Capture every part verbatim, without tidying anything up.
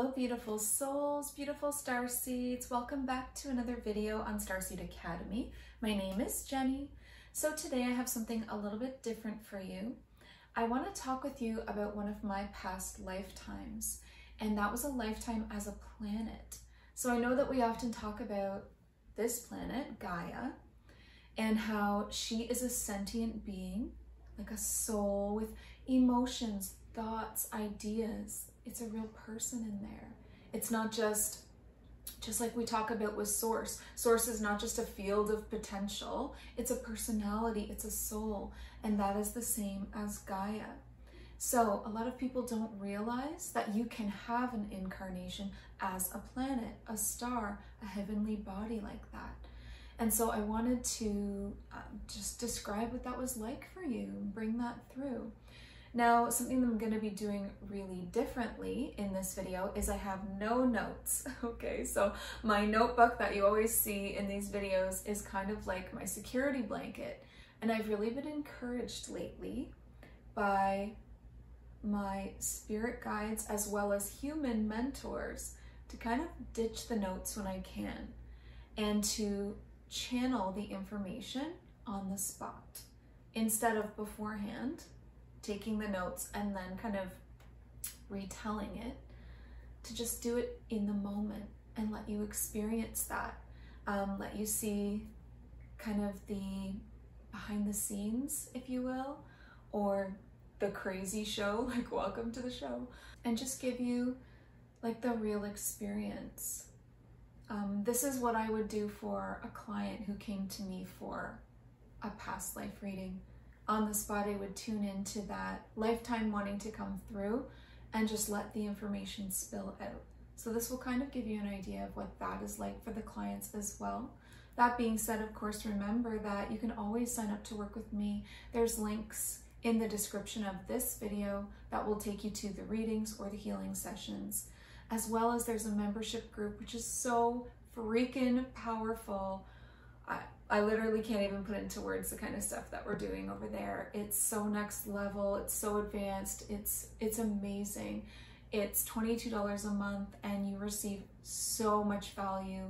Hello beautiful souls, beautiful star seeds. Welcome back to another video on Starseed Academy. My name is Jenny. So today I have something a little bit different for you. I want to talk with you about one of my past lifetimes, and that was a lifetime as a planet. So I know that we often talk about this planet, Gaia, and how she is a sentient being, like a soul with emotions, thoughts, ideas. It's a real person in there. It's not just, just like we talk about with source. Source is not just a field of potential. It's a personality, it's a soul. And that is the same as Gaia. So a lot of people don't realize that you can have an incarnation as a planet, a star, a heavenly body like that. And so I wanted to um, just describe what that was like for you, bring that through. Now, something that I'm going to be doing really differently in this video is I have no notes, okay? So my notebook that you always see in these videos is kind of like my security blanket. And I've really been encouraged lately by my spirit guides as well as human mentors to kind of ditch the notes when I can and to channel the information on the spot instead of beforehand taking the notes and then kind of retelling it, to just do it in the moment and let you experience that. Um, let you see kind of the behind the scenes, if you will, or the crazy show, like welcome to the show, and just give you like the real experience. Um, this is what I would do for a client who came to me for a past life reading. On the spot, I would tune into that lifetime wanting to come through and just let the information spill out. So this will kind of give you an idea of what that is like for the clients as well. That being said, of course, remember that you can always sign up to work with me. There's links in the description of this video that will take you to the readings or the healing sessions, as well as there's a membership group, which is so freaking powerful. I, I literally can't even put into words the kind of stuff that we're doing over there. It's so next level, it's so advanced, it's it's amazing. It's twenty-two dollars a month and you receive so much value.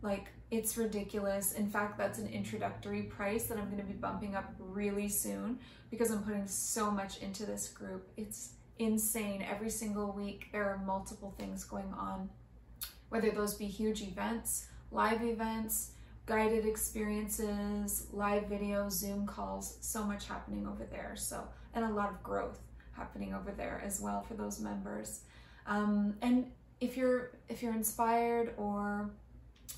Like, it's ridiculous. In fact, that's an introductory price that I'm gonna be bumping up really soon because I'm putting so much into this group. It's insane. Every single week, there are multiple things going on, whether those be huge events, live events, guided experiences, live videos, Zoom calls, so much happening over there. So, and a lot of growth happening over there as well for those members. Um, and if you're, if you're inspired, or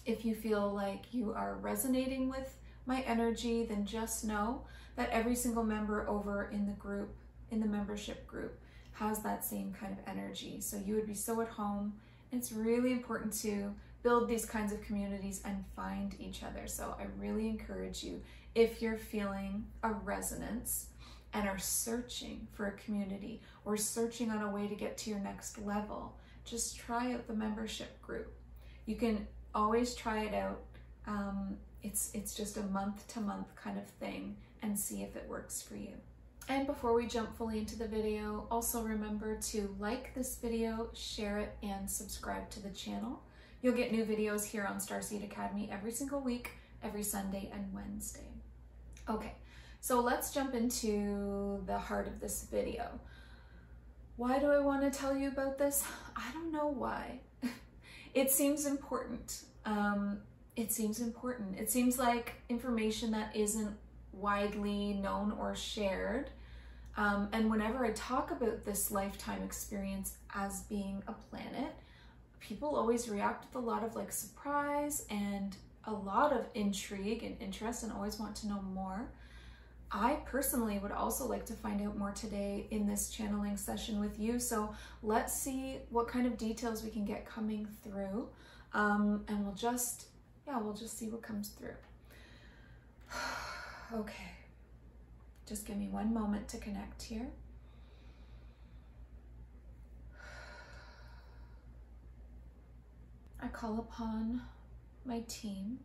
if you feel like you are resonating with my energy, then just know that every single member over in the group, in the membership group, has that same kind of energy. So you would be so at home. It's really important to build these kinds of communities and find each other. So I really encourage you, if you're feeling a resonance and are searching for a community or searching on a way to get to your next level, just try out the membership group. You can always try it out. Um, it's, it's just a month to month kind of thing, and see if it works for you. And before we jump fully into the video, also remember to like this video, share it, and subscribe to the channel. You'll get new videos here on Starseed Academy every single week, every Sunday and Wednesday. Okay, so let's jump into the heart of this video. Why do I want to tell you about this? I don't know why. It seems important. Um, it seems important. It seems like information that isn't widely known or shared. Um, and whenever I talk about this lifetime experience as being a planet, people always react with a lot of like surprise and a lot of intrigue and interest, and always want to know more. I personally would also like to find out more today in this channeling session with you. So let's see what kind of details we can get coming through. Um, and we'll just, yeah, we'll just see what comes through. Okay, just give me one moment to connect here. I call upon my team.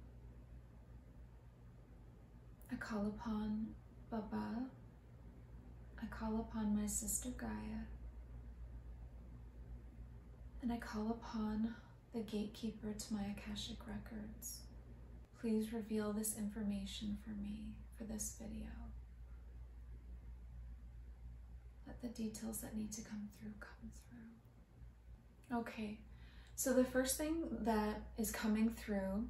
I call upon Baba. I call upon my sister Gaia. and I call upon the gatekeeper to my Akashic Records. Please reveal this information for me for this video. Let the details that need to come through come through. Okay, so the first thing that is coming through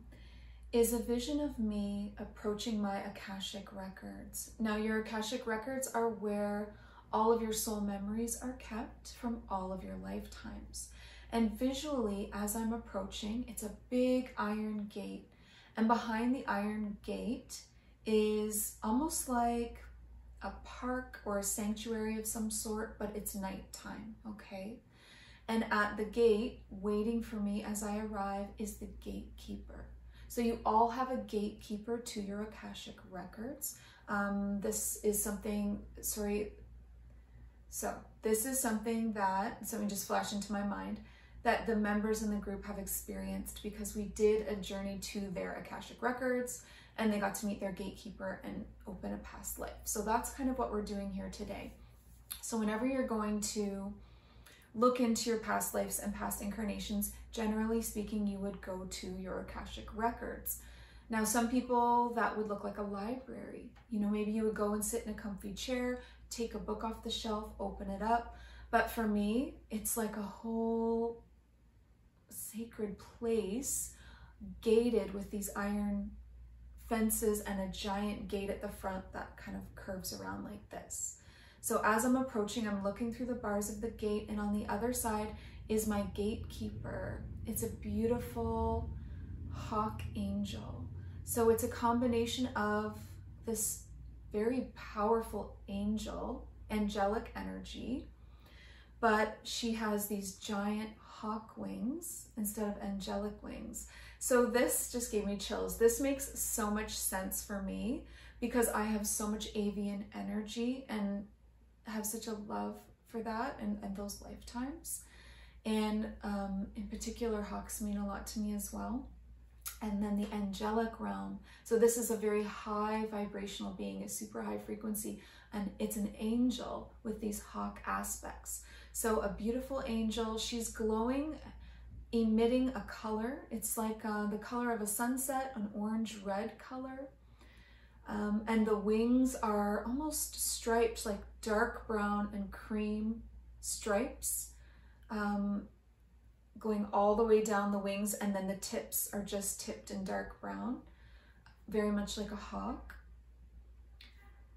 is a vision of me approaching my Akashic Records. Now, your Akashic Records are where all of your soul memories are kept from all of your lifetimes. And visually, as I'm approaching, it's a big iron gate. And behind the iron gate is almost like a park or a sanctuary of some sort, but it's nighttime, okay? And at the gate, waiting for me as I arrive, is the gatekeeper. So you all have a gatekeeper to your Akashic Records. Um, this is something, sorry, so this is something that, something just flashed into my mind, that the members in the group have experienced because we did a journey to their Akashic Records and they got to meet their gatekeeper and open a past life. So that's kind of what we're doing here today. So whenever you're going to look into your past lives and past incarnations, generally speaking, you would go to your Akashic Records. Now, some people, that would look like a library. You know, maybe you would go and sit in a comfy chair, take a book off the shelf, open it up. But for me, it's like a whole sacred place gated with these iron fences and a giant gate at the front that kind of curves around like this. So as I'm approaching, I'm looking through the bars of the gate, and on the other side is my gatekeeper. It's a beautiful hawk angel. So it's a combination of this very powerful angel, angelic energy, but she has these giant hawk wings instead of angelic wings. So this just gave me chills. This makes so much sense for me because I have so much avian energy and have such a love for that and, and those lifetimes. And um, in particular, hawks mean a lot to me as well. And then the angelic realm. So this is a very high vibrational being, a super high frequency, and it's an angel with these hawk aspects. So a beautiful angel, she's glowing, emitting a color. It's like uh, the color of a sunset, an orange red color. Um, and the wings are almost striped, like dark brown and cream stripes, um, going all the way down the wings, and then the tips are just tipped in dark brown, very much like a hawk.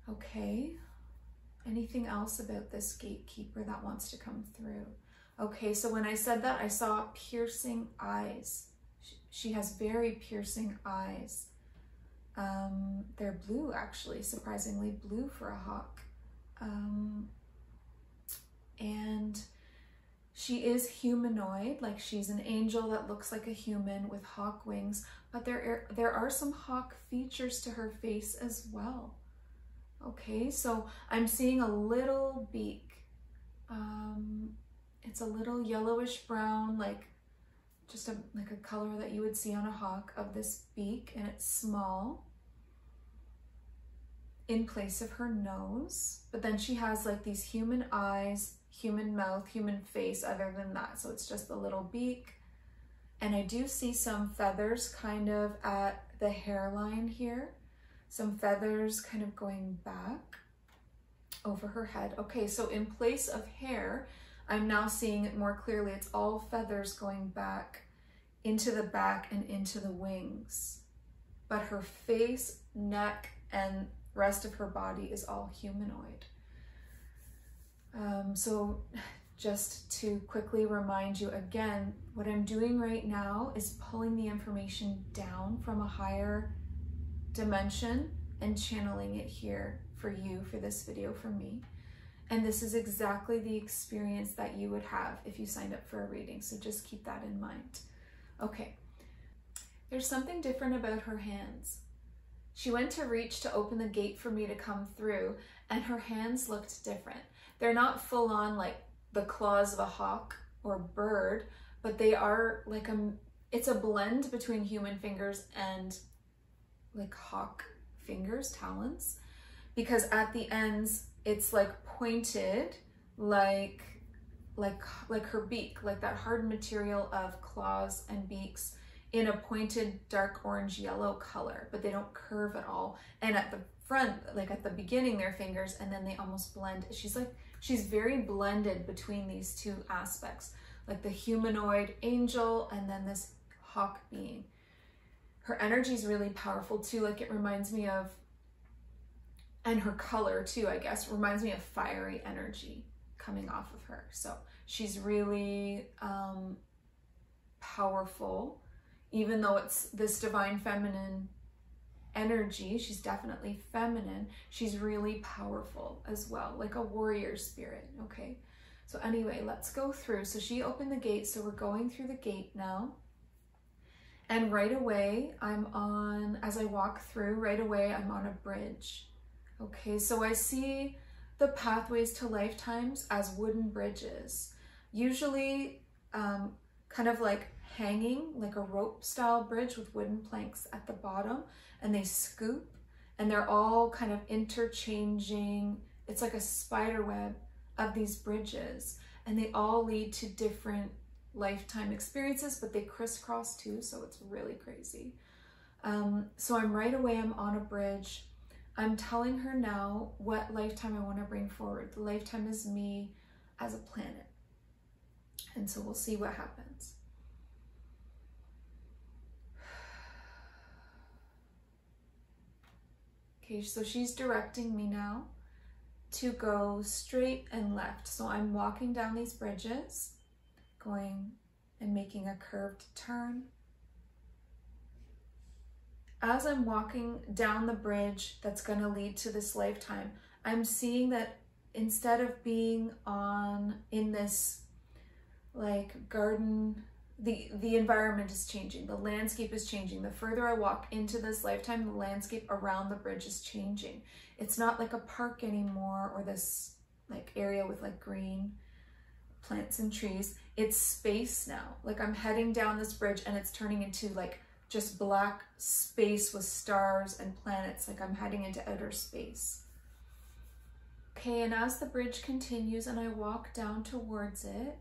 Okay, anything else about this gatekeeper that wants to come through? Okay, so when I said that, I saw piercing eyes. She has very piercing eyes. Um, they're blue, actually, surprisingly blue for a hawk. Um, and she is humanoid, like she's an angel that looks like a human with hawk wings, but there are, there are some hawk features to her face as well. Okay, so I'm seeing a little beak. Um, it's a little yellowish brown, like just a, like a color that you would see on a hawk, of this beak, and it's small, in place of her nose. But then she has like these human eyes, human mouth, human face other than that. So it's just the little beak. And I do see some feathers kind of at the hairline here. Some feathers kind of going back over her head. Okay, so in place of hair, I'm now seeing it more clearly. It's all feathers going back into the back and into the wings. But her face, neck, and rest of her body is all humanoid. Um, so just to quickly remind you again, what I'm doing right now is pulling the information down from a higher dimension and channeling it here for you, for this video, for me. And this is exactly the experience that you would have if you signed up for a reading. So just keep that in mind. Okay, there's something different about her hands. She went to reach to open the gate for me to come through, and her hands looked different. They're not full on like the claws of a hawk or bird, but they are like a, it's a blend between human fingers and like hawk fingers, talons, because at the ends, it's like pointed, like like, like her beak, like that hard material of claws and beaks in a pointed dark orange yellow color, but they don't curve at all. And at the front, like at the beginning, their fingers, and then they almost blend. She's like, she's very blended between these two aspects, like the humanoid angel and then this hawk being. Her energy is really powerful too. Like it reminds me of, and her color too, I guess, reminds me of fiery energy coming off of her. So she's really um, powerful. Even though it's this divine feminine energy, she's definitely feminine. She's really powerful as well, like a warrior spirit, okay? So anyway, let's go through. So she opened the gate, so we're going through the gate now. And right away, I'm on, as I walk through, right away, I'm on a bridge. Okay, so I see the pathways to lifetimes as wooden bridges, usually um, kind of like hanging, like a rope style bridge with wooden planks at the bottom, and they scoop and they're all kind of interchanging. It's like a spider web of these bridges, and they all lead to different lifetime experiences, but they crisscross too, so it's really crazy. Um, so I'm right away, I'm on a bridge. I'm telling her now what lifetime I want to bring forward. The lifetime is me as a planet. And so we'll see what happens. Okay, so she's directing me now to go straight and left. So I'm walking down these bridges, going and making a curved turn. As I'm walking down the bridge that's going to lead to this lifetime, I'm seeing that instead of being on in this like garden, the, the environment is changing. The landscape is changing. The further I walk into this lifetime, the landscape around the bridge is changing. It's not like a park anymore or this like area with like green plants and trees. It's space now. Like I'm heading down this bridge and it's turning into like just black space with stars and planets, like I'm heading into outer space. Okay, and as the bridge continues and I walk down towards it,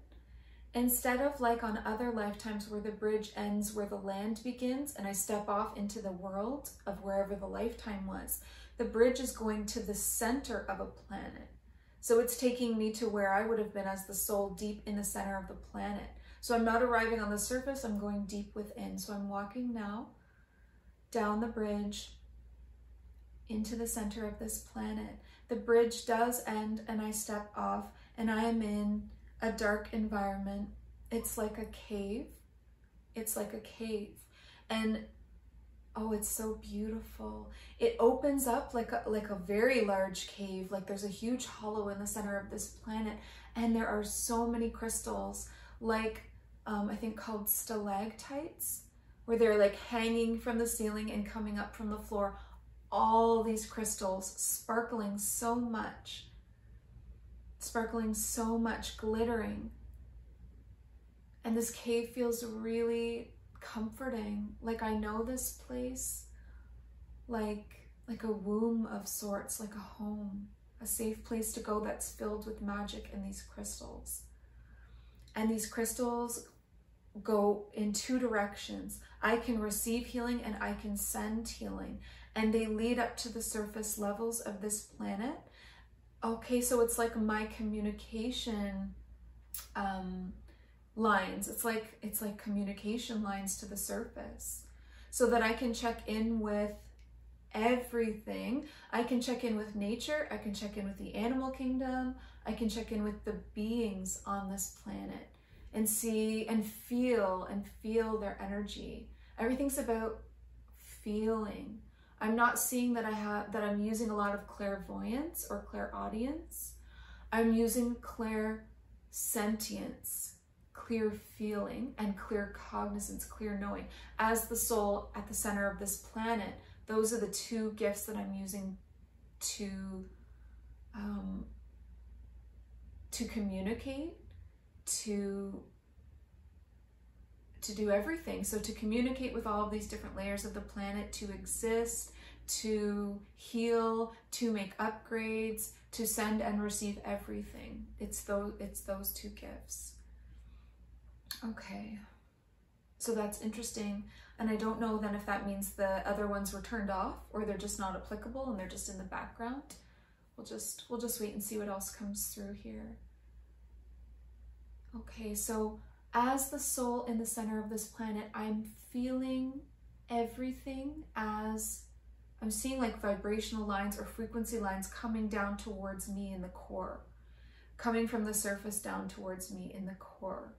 instead of like on other lifetimes where the bridge ends where the land begins and I step off into the world of wherever the lifetime was, the bridge is going to the center of a planet. So it's taking me to where I would have been as the soul, deep in the center of the planet. So I'm not arriving on the surface, I'm going deep within. So I'm walking now down the bridge into the center of this planet. The bridge does end and I step off and I am in a dark environment. It's like a cave. It's like a cave. And oh, it's so beautiful. It opens up like a, like a very large cave. Like there's a huge hollow in the center of this planet and there are so many crystals, like um, I think called stalactites, where they're like hanging from the ceiling and coming up from the floor. All these crystals sparkling so much, sparkling so much, glittering. And this cave feels really comforting. Like I know this place, like, like a womb of sorts, like a home, a safe place to go that's filled with magic and these crystals. And these crystals go in two directions. I can receive healing and I can send healing. And they lead up to the surface levels of this planet. Okay, so it's like my communication um, lines. It's like, it's like communication lines to the surface so that I can check in with everything. I can check in with nature. I can check in with the animal kingdom. I can check in with the beings on this planet and see and feel and feel their energy. Everything's about feeling. I'm not seeing that I have that I'm using a lot of clairvoyance or clairaudience. I'm using clairsentience, clear feeling, and clear cognizance, clear knowing. As the soul at the center of this planet, those are the two gifts that I'm using to um, to communicate, to, to do everything. So to communicate with all of these different layers of the planet, to exist, to heal, to make upgrades, to send and receive everything. It's those, it's those two gifts. Okay, so that's interesting. And I don't know then if that means the other ones were turned off or they're just not applicable and they're just in the background. We'll just, we'll just wait and see what else comes through here. Okay, so as the soul in the center of this planet, I'm feeling everything as I'm seeing like vibrational lines or frequency lines coming down towards me in the core, coming from the surface down towards me in the core.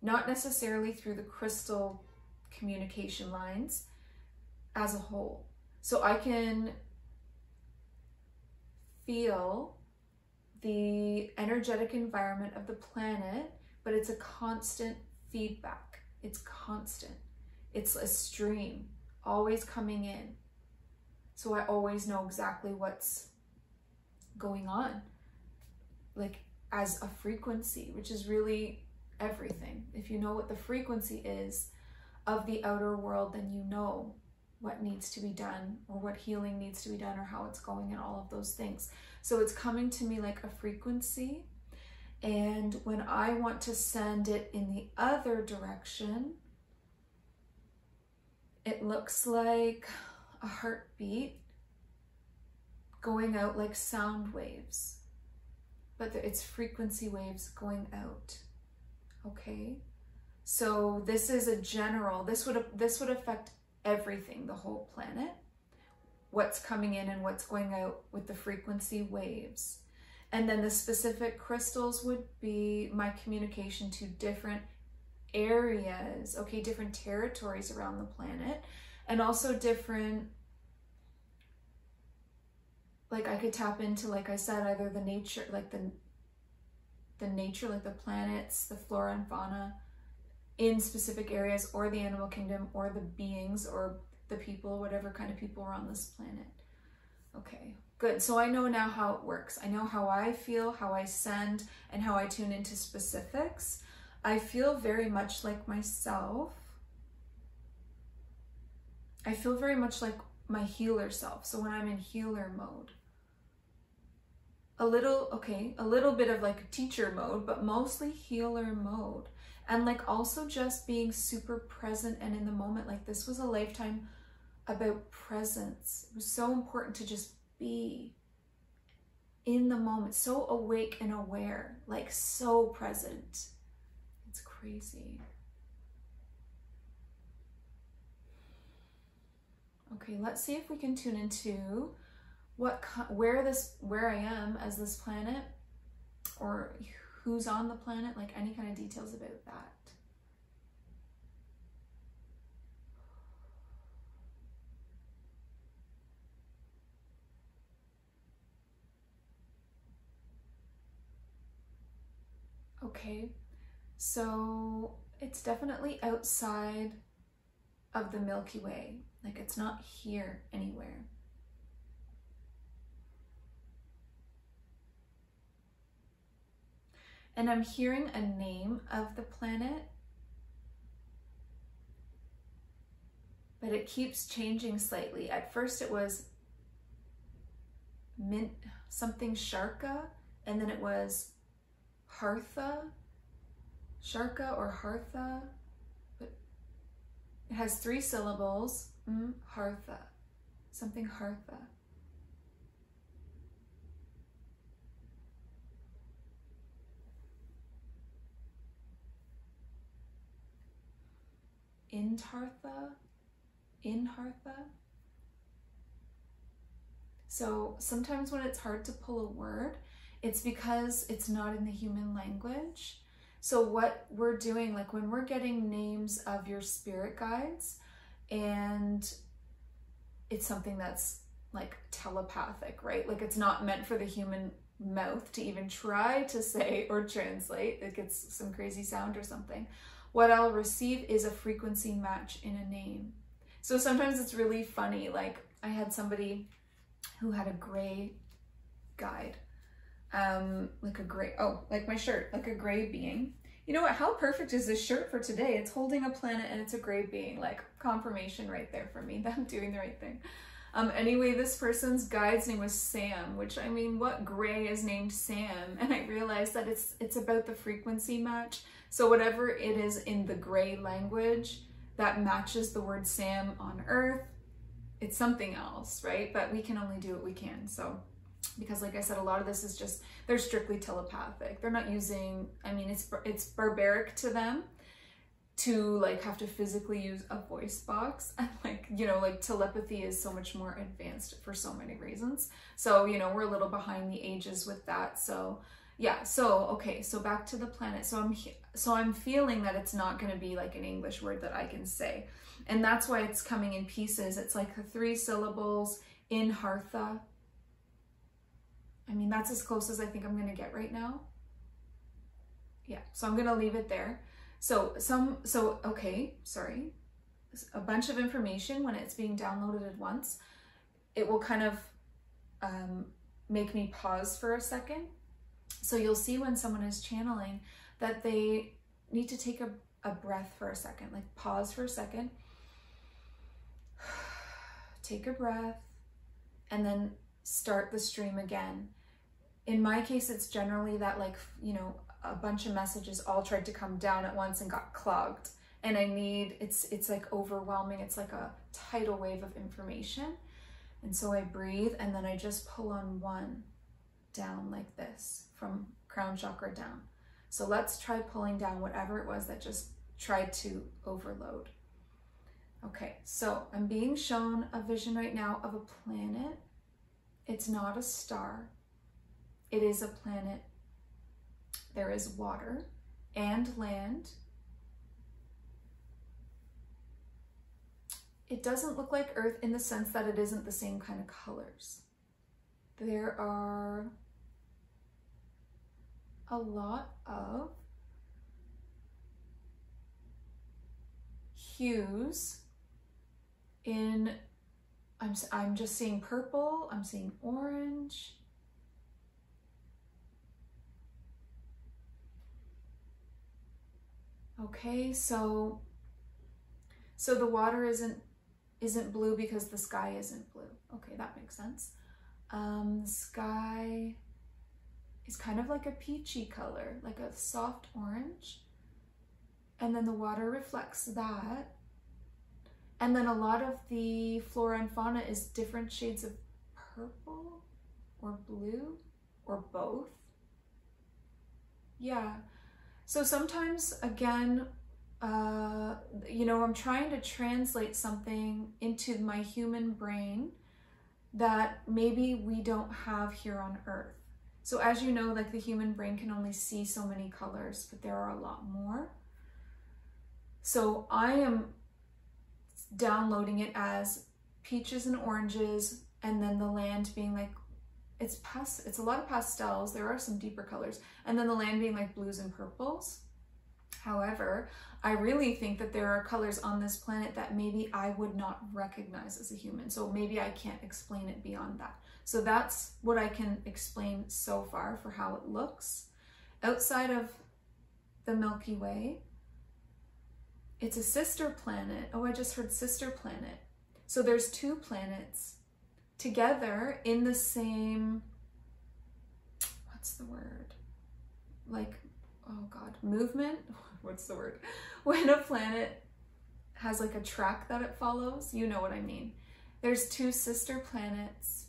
Not necessarily through the crystal communication lines as a whole. So I can feel the energetic environment of the planet, but it's a constant feedback. It's constant. It's a stream always coming in. So I always know exactly what's going on, like as a frequency, which is really everything. If you know what the frequency is of the outer world, then you know what needs to be done or what healing needs to be done or how it's going and all of those things. So it's coming to me like a frequency. And when I want to send it in the other direction, it looks like a heartbeat going out like sound waves, but it's frequency waves going out. Okay, so this is a general, this would, this would affect everything, the whole planet, what's coming in and what's going out with the frequency waves. And then the specific crystals would be my communication to different areas, okay, different territories around the planet, and also different, like I could tap into, like I said, either the nature, like the, the nature, like the planets, the flora and fauna in specific areas, or the animal kingdom, or the beings, or the people, whatever kind of people are on this planet. Okay, good. So I know now how it works. I know how I feel, how I send, and how I tune into specifics. I feel very much like myself. I feel very much like my healer self. So when I'm in healer mode, a little, okay, a little bit of like teacher mode, but mostly healer mode. And like also just being super present and in the moment. Like this was a lifetime about presence. It was so important to just be in the moment, so awake and aware, like so present. It's crazy. Okay, let's see if we can tune into what, where this, where I am as this planet, or who's on the planet, like any kind of details about that. Okay, so it's definitely outside of the Milky Way. Like it's not here anywhere. And I'm hearing a name of the planet, but it keeps changing slightly. At first it was Mint something Sharka, and then it was Hartha, Sharka or Hartha, but it has three syllables, mm, Hartha, something Hartha. Inhartha, Inhartha. So sometimes when it's hard to pull a word, it's because it's not in the human language. So what we're doing, like when we're getting names of your spirit guides, and it's something that's like telepathic, right? Like it's not meant for the human mouth to even try to say or translate. It gets some crazy sound or something. What I'll receive is a frequency match in a name. So sometimes it's really funny. Like I had somebody who had a gray guide, um, like a gray, oh, like my shirt, like a gray being. You know what, how perfect is this shirt for today? It's holding a planet and it's a gray being, like confirmation right there for me that I'm doing the right thing. Um, anyway, this person's guide's name was Sam, which, I mean, what gray is named Sam? And I realized that it's it's about the frequency match. So whatever it is in the gray language that matches the word Sam on Earth, it's something else, right? But we can only do what we can. So, because like I said, a lot of this is just, they're strictly telepathic. They're not using, I mean, it's it's barbaric to them to like have to physically use a voice box, and like, you know, like telepathy is so much more advanced for so many reasons. So, you know, we're a little behind the ages with that. So yeah, so okay, so back to the planet. So I'm so I'm feeling that it's not going to be like an English word that I can say, and that's why it's coming in pieces. It's like the three syllables in Hartha. I mean, that's as close as I think I'm going to get right now. Yeah, so I'm going to leave it there. So some, so, okay, sorry, a bunch of information when it's being downloaded at once, it will kind of um, make me pause for a second. So you'll see when someone is channeling that they need to take a, a breath for a second, like pause for a second, take a breath, and then start the stream again. In my case, it's generally that, like, you know, a bunch of messages all tried to come down at once and got clogged. And I need, it's it's like overwhelming. It's like a tidal wave of information. And so I breathe, and then I just pull on one down like this from crown chakra down. So let's try pulling down whatever it was that just tried to overload. Okay, so I'm being shown a vision right now of a planet. It's not a star. It is a planet. There is water and land. It doesn't look like Earth in the sense that it isn't the same kind of colors. There are a lot of hues in, I'm, I'm just seeing purple, I'm seeing orange. Okay, so so the water isn't isn't blue because the sky isn't blue. Okay, that makes sense. Um, the sky is kind of like a peachy color, like a soft orange. And then the water reflects that. And then a lot of the flora and fauna is different shades of purple or blue or both. Yeah. So sometimes, again, uh, you know, I'm trying to translate something into my human brain that maybe we don't have here on Earth. So as you know, like the human brain can only see so many colors, but there are a lot more. So I am downloading it as peaches and oranges, and then the land being like, It's, past, it's a lot of pastels, there are some deeper colors, and then the land being like blues and purples. However, I really think that there are colors on this planet that maybe I would not recognize as a human, so maybe I can't explain it beyond that. So that's what I can explain so far for how it looks. Outside of the Milky Way, it's a sister planet. Oh, I just heard sister planet. So there's two planets together in the same, what's the word? Like, oh God, movement? What's the word? When a planet has like a track that it follows, you know what I mean. There's two sister planets,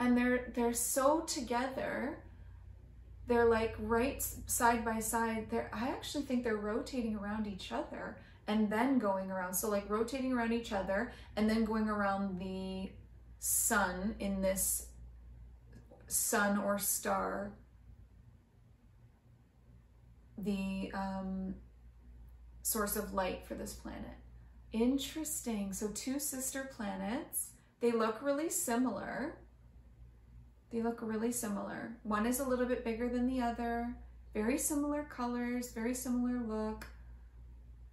and they're, they're so together. They're like right side by side. They're, I actually think they're rotating around each other and then going around, so like rotating around each other and then going around the sun in this sun or star, the um, source of light for this planet. Interesting, so two sister planets, they look really similar. They look really similar. One is a little bit bigger than the other, very similar colors, very similar look.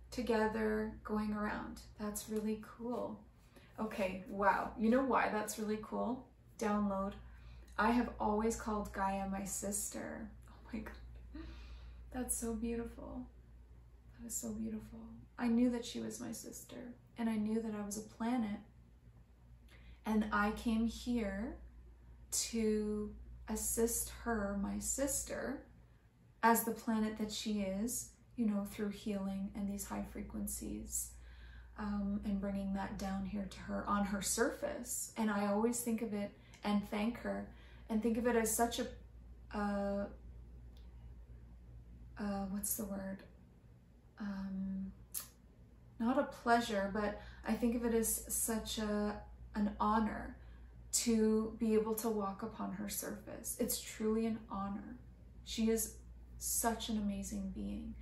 Together going around. That's really cool. Okay, wow. You know why that's really cool? Download. I have always called Gaia my sister. Oh my God. That's so beautiful. It was so beautiful. I knew that she was my sister, and I knew that I was a planet. And I came here to assist her, my sister, as the planet that she is, you know, through healing and these high frequencies, um, and bringing that down here to her on her surface. And I always think of it and thank her and think of it as such a, uh, uh, what's the word? Um, not a pleasure, but I think of it as such a, an honor to be able to walk upon her surface. It's truly an honor. She is such an amazing being.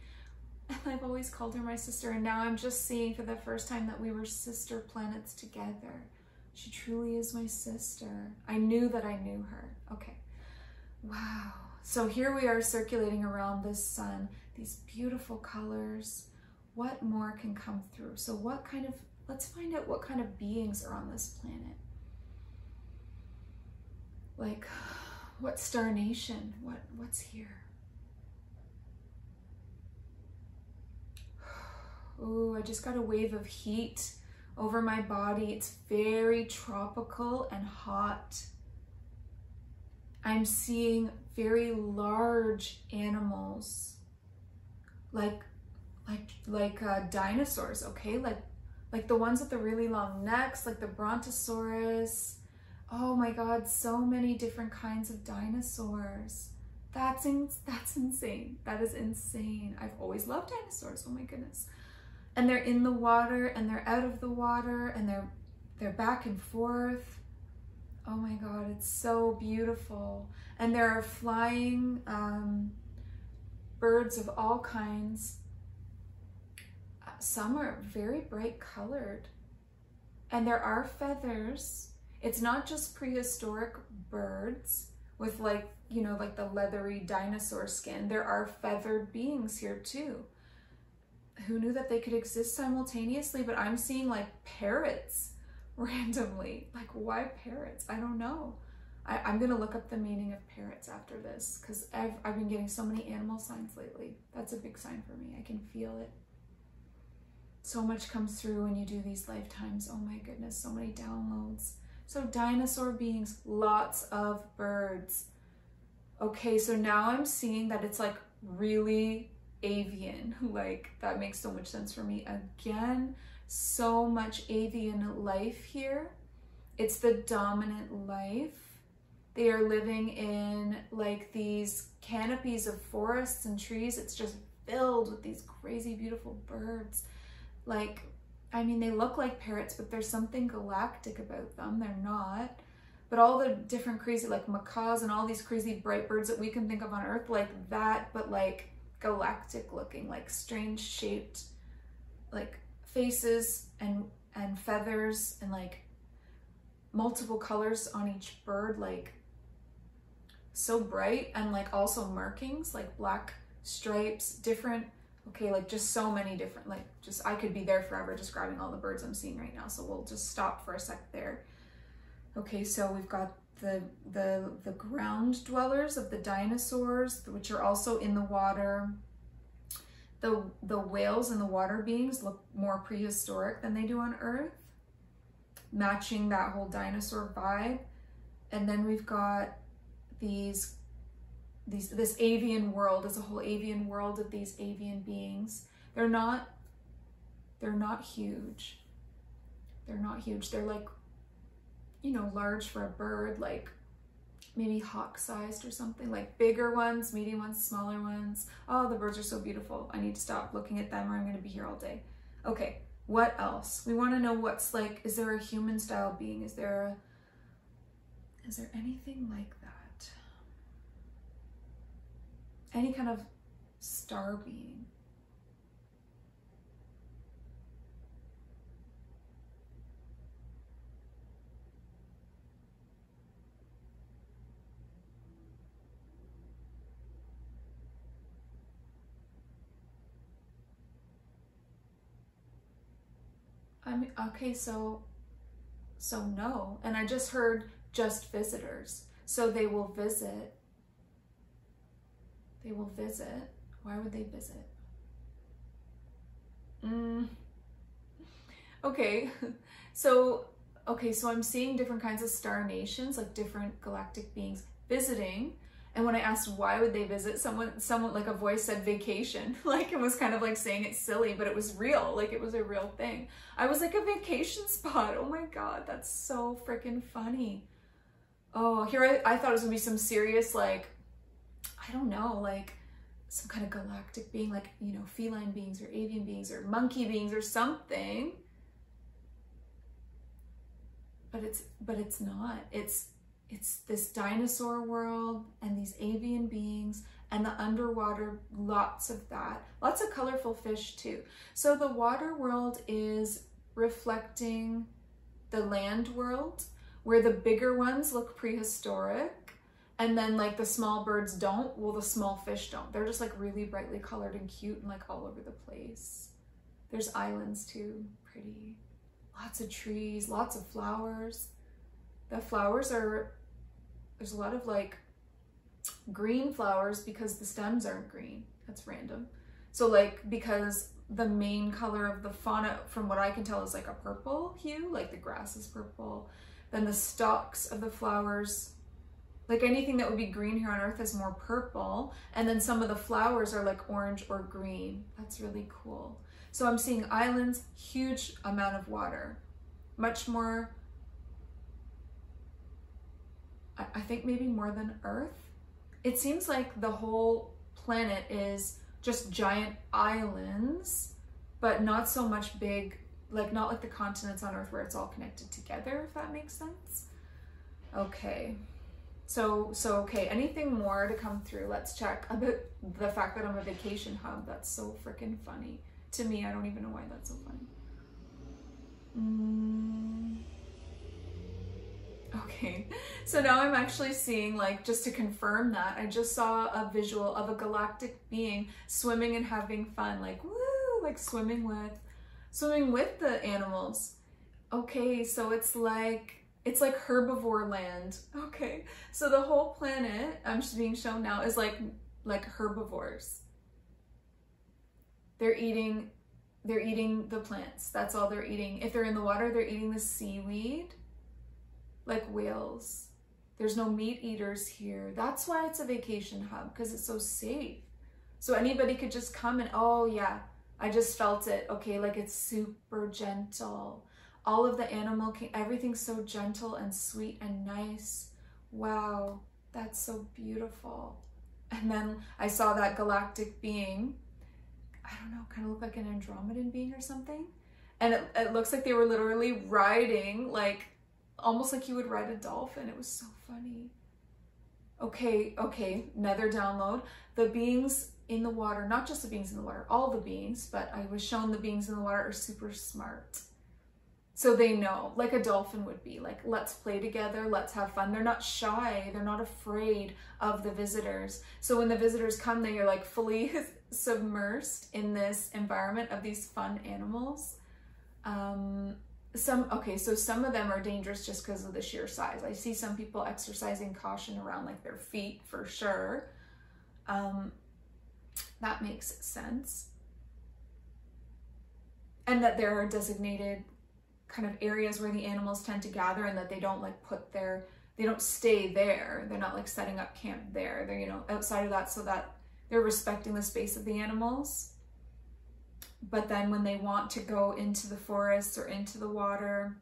And I've always called her my sister, and now I'm just seeing for the first time that we were sister planets together. She truly is my sister. I knew that I knew her. Okay. Wow. So here we are circulating around this sun, these beautiful colors. What more can come through? So what kind of, let's find out what kind of beings are on this planet. Like, what star nation? What, what's here? Ooh, I just got a wave of heat over my body. It's very tropical and hot. I'm seeing very large animals, like like like uh, dinosaurs. Okay, like like the ones with the really long necks, like the Brontosaurus. Oh my God, so many different kinds of dinosaurs. That's in, that's insane. That is insane. I've always loved dinosaurs. Oh my goodness. And they're in the water, and they're out of the water, and they're they're back and forth. Oh my God, it's so beautiful. And there are flying um, birds of all kinds. Some are very bright colored, and there are feathers. It's not just prehistoric birds with, like, you know, like the leathery dinosaur skin. There are feathered beings here too. Who knew that they could exist simultaneously? But I'm seeing like parrots randomly. Like, why parrots? I don't know. I, I'm gonna look up the meaning of parrots after this, because I've, I've been getting so many animal signs lately. That's a big sign for me. I can feel it. So much comes through when you do these lifetimes. Oh my goodness, so many downloads. So dinosaur beings, lots of birds. Okay, so now I'm seeing that it's like really avian. Like, that makes so much sense for me. Again, so much avian life here. It's the dominant life. They are living in like these canopies of forests and trees. It's just filled with these crazy beautiful birds. Like, I mean, they look like parrots, but there's something galactic about them. They're not. But all the different crazy, like macaws and all these crazy bright birds that we can think of on Earth, like that, but like galactic looking, like strange shaped, like faces and and feathers, and like multiple colors on each bird, like so bright, and like also markings, like black stripes, different. Okay, like just so many different, like just, I could be there forever describing all the birds I'm seeing right now, so we'll just stop for a sec there. Okay, so we've got The, the the ground dwellers of the dinosaurs, which are also in the water. The, the whales and the water beings look more prehistoric than they do on Earth, matching that whole dinosaur vibe. And then we've got these, these this avian world. It's a whole avian world of these avian beings. They're not, they're not huge. They're not huge. They're like, you know, large for a bird, like maybe hawk sized or something, like bigger ones, medium ones, smaller ones. Oh, the birds are so beautiful. I need to stop looking at them or I'm going to be here all day. Okay, what else? We want to know what's like, is there a human style being? Is there a, is there anything like that? Any kind of star being? I mean, okay, so, so no. And I just heard just visitors. So they will visit. They will visit. Why would they visit? Mm. Okay, so okay, so I'm seeing different kinds of star nations, like different galactic beings visiting. And when I asked why would they visit, someone, someone like a voice said vacation. Like it was kind of like saying it's silly, but it was real. Like it was a real thing. I was like, a vacation spot. Oh my God, that's so freaking funny. Oh, here I, I thought it was gonna be some serious, like, I don't know, like some kind of galactic being, like, you know, feline beings or avian beings or monkey beings or something. But it's, but it's not. It's, it's this dinosaur world and these avian beings and the underwater, lots of that. Lots of colorful fish too. So the water world is reflecting the land world, where the bigger ones look prehistoric, and then like the small birds don't, well, the small fish don't. They're just like really brightly colored and cute and like all over the place. There's islands too, pretty. Lots of trees, lots of flowers. The flowers are, there's a lot of like green flowers because the stems aren't green. That's random. So like, because the main color of the fauna, from what I can tell, is like a purple hue, like the grass is purple. Then the stalks of the flowers, like anything that would be green here on Earth is more purple. And then some of the flowers are like orange or green. That's really cool. So I'm seeing islands, huge amount of water, much more, I think maybe more than Earth. It seems like the whole planet is just giant islands, but not so much big, like not like the continents on Earth where it's all connected together, if that makes sense. Okay, so, so okay, anything more to come through? Let's check about the fact that I'm a vacation hub. That's so freaking funny. To me, I don't even know why that's so funny. Mm. Okay, so now I'm actually seeing, like, just to confirm that, I just saw a visual of a galactic being swimming and having fun, like, woo, like swimming with, swimming with the animals. Okay, so it's like, it's like herbivore land. Okay, so the whole planet I'm being shown now is like, like herbivores. They're eating, they're eating the plants. That's all they're eating. If they're in the water, they're eating the seaweed, like whales. There's no meat eaters here. That's why it's a vacation hub, because it's so safe. So anybody could just come and, oh yeah, I just felt it. Okay, like it's super gentle. All of the animal, everything's so gentle and sweet and nice. Wow, that's so beautiful. And then I saw that galactic being, I don't know, kind of look like an Andromedan being or something. And it, it looks like they were literally riding, like almost like you would ride a dolphin. It was so funny. Okay, okay, another download. The beings in the water, not just the beings in the water, all the beings, but I was shown the beings in the water are super smart. So they know, like a dolphin would be, like, let's play together, let's have fun. They're not shy, they're not afraid of the visitors. So when the visitors come, they are like fully submersed in this environment of these fun animals. Um, some, okay, so some of them are dangerous just because of the sheer size. I see some people exercising caution around like their feet for sure. Um, that makes sense. And that there are designated kind of areas where the animals tend to gather, and that they don't like put their, they don't stay there. They're not like setting up camp there. They're, you know, outside of that, so that they're respecting the space of the animals. But then when they want to go into the forest or into the water,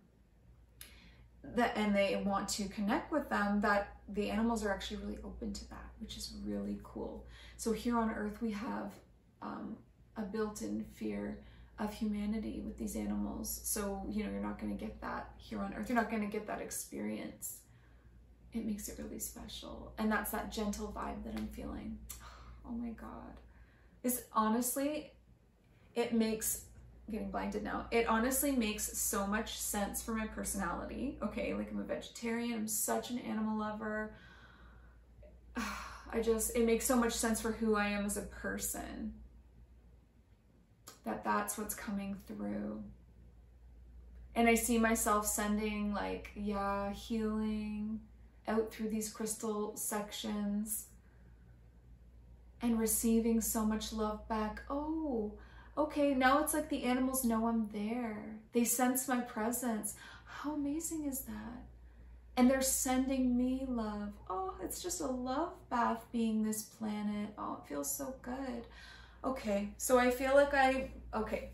that, and they want to connect with them, that the animals are actually really open to that, which is really cool. So here on Earth, we have um, a built-in fear of humanity with these animals. So, you know, you're not going to get that here on Earth. You're not going to get that experience. It makes it really special. And that's that gentle vibe that I'm feeling. Oh my God. This honestly, it makes, I'm getting blinded now. It honestly makes so much sense for my personality. Okay, like I'm a vegetarian, I'm such an animal lover. I just, it makes so much sense for who I am as a person. That that's what's coming through. And I see myself sending like, yeah, healing out through these crystal sections. And receiving so much love back. Oh, okay, now it's like the animals know I'm there. They sense my presence. How amazing is that? And they're sending me love. Oh, it's just a love bath being this planet. Oh, it feels so good. Okay, so I feel like I, okay.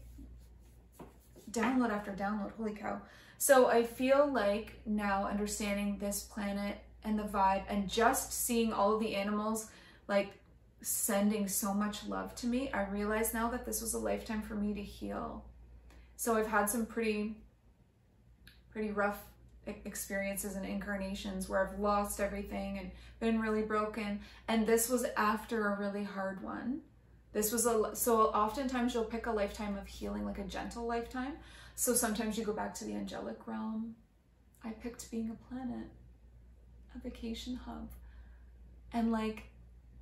Download after download, holy cow. So I feel like now understanding this planet and the vibe and just seeing all of the animals like sending so much love to me, I realize now that this was a lifetime for me to heal. So I've had some pretty, pretty rough experiences and incarnations where I've lost everything and been really broken, and this was after a really hard one. This was a, so oftentimes you'll pick a lifetime of healing, like a gentle lifetime. So sometimes you go back to the angelic realm. I picked being a planet, a vacation hub, and like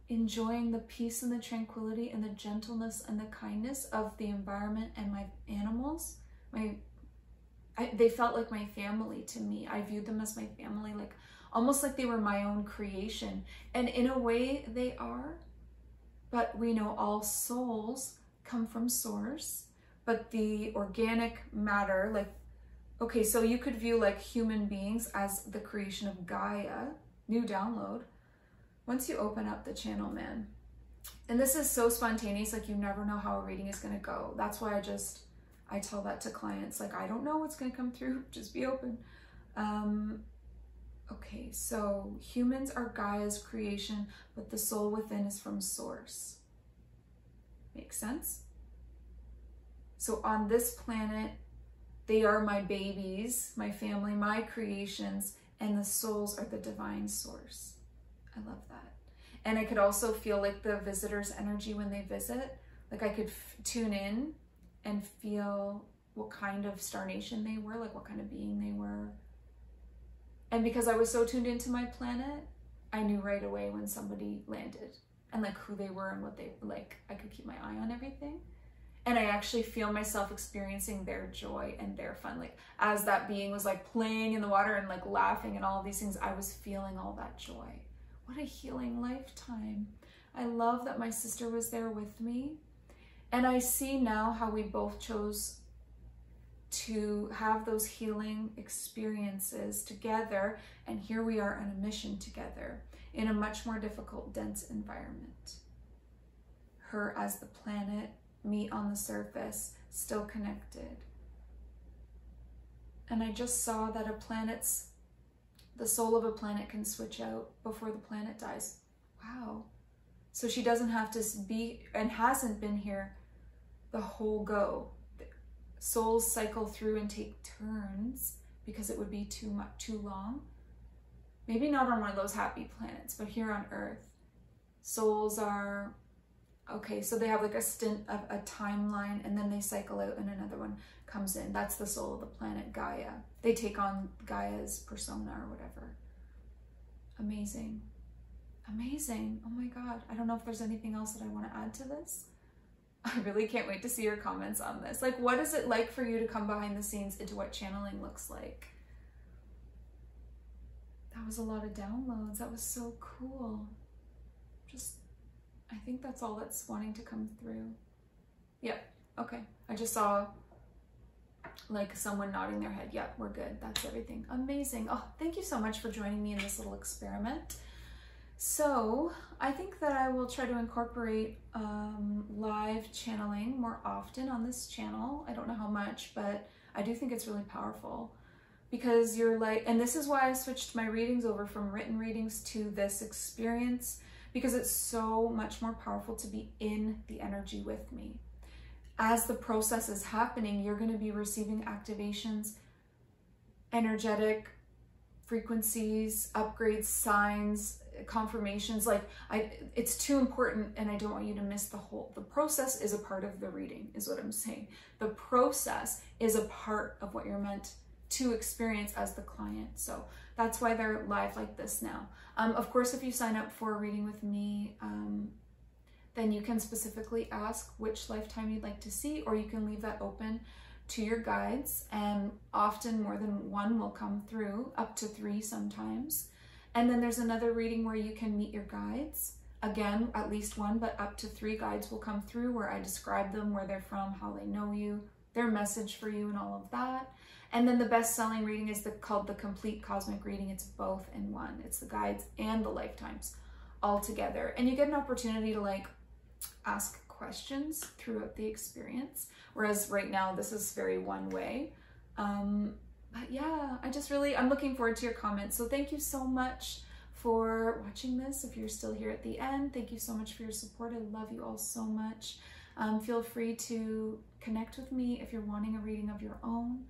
enjoying the peace and the tranquility and the gentleness and the kindness of the environment and my animals. My I, they felt like my family to me. I viewed them as my family, like almost like they were my own creation. And in a way they are, but we know all souls come from source, but the organic matter, like, okay, so you could view like human beings as the creation of Gaia, new download. Once you open up the channel, man, and this is so spontaneous, like you never know how a reading is gonna go. That's why I just, I tell that to clients, like, I don't know what's gonna come through, just be open. Um, okay, so humans are Gaia's creation, but the soul within is from source. Makes sense? So on this planet, they are my babies, my family, my creations, and the souls are the divine source. I love that. And I could also feel like the visitor's energy when they visit, like I could f tune in and feel what kind of star nation they were, like what kind of being they were. And because I was so tuned into my planet, I knew right away when somebody landed and like who they were and what they, like I could keep my eye on everything. And I actually feel myself experiencing their joy and their fun. Like as that being was like playing in the water and like laughing and all of these things, I was feeling all that joy. What a healing lifetime. I love that my sister was there with me. And I see now how we both chose to have those healing experiences together. And here we are on a mission together in a much more difficult, dense environment. Her as the planet, me on the surface, still connected. And I just saw that a planet's, the soul of a planet can switch out before the planet dies. Wow. So she doesn't have to be, and hasn't been here the whole go. Souls cycle through and take turns because it would be too much, too long. Maybe not on one of those happy planets, but here on Earth, souls are, okay, so they have like a stint of a timeline and then they cycle out and another one comes in. That's the soul of the planet, Gaia. They take on Gaia's persona or whatever. Amazing. Amazing. Oh my God. I don't know if there's anything else that I want to add to this. I really can't wait to see your comments on this. Like, what is it like for you to come behind the scenes into what channeling looks like? That was a lot of downloads. That was so cool. Just, I think that's all that's wanting to come through. Yep. Okay. I just saw like someone nodding their head. Yep. We're good. That's everything. Amazing. Oh, thank you so much for joining me in this little experiment. So I think that I will try to incorporate um, live channeling more often on this channel. I don't know how much, but I do think it's really powerful because you're like, and this is why I switched my readings over from written readings to this experience, because it's so much more powerful to be in the energy with me. As the process is happening, you're going to be receiving activations, energetic frequencies, upgrades, signs, confirmations, like I it's too important, and I don't want you to miss the whole the process is a part of the reading, is what I'm saying. The process is a part of what you're meant to experience as the client. So that's why they're live like this now. Um, of course, if you sign up for a reading with me, um, then you can specifically ask which lifetime you'd like to see, or you can leave that open to your guides, and often more than one will come through, up to three sometimes. And then there's another reading where you can meet your guides. Again, at least one, but up to three guides will come through where I describe them, where they're from, how they know you, their message for you, and all of that. And then the best-selling reading is the, called the Complete Cosmic Reading. It's both in one. It's the guides and the lifetimes all together. And you get an opportunity to like ask questions throughout the experience. Whereas right now, this is very one way. Um, but yeah, I just really, I'm looking forward to your comments. So thank you so much for watching this. If you're still here at the end, thank you so much for your support. I love you all so much. Um, feel free to connect with me if you're wanting a reading of your own.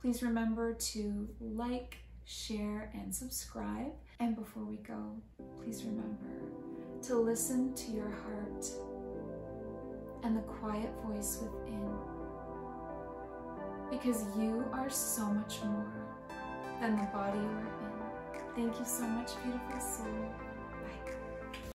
Please remember to like, share, and subscribe. And before we go, please remember to listen to your heart and the quiet voice within, because you are so much more than the body you are in. Thank you so much, beautiful soul.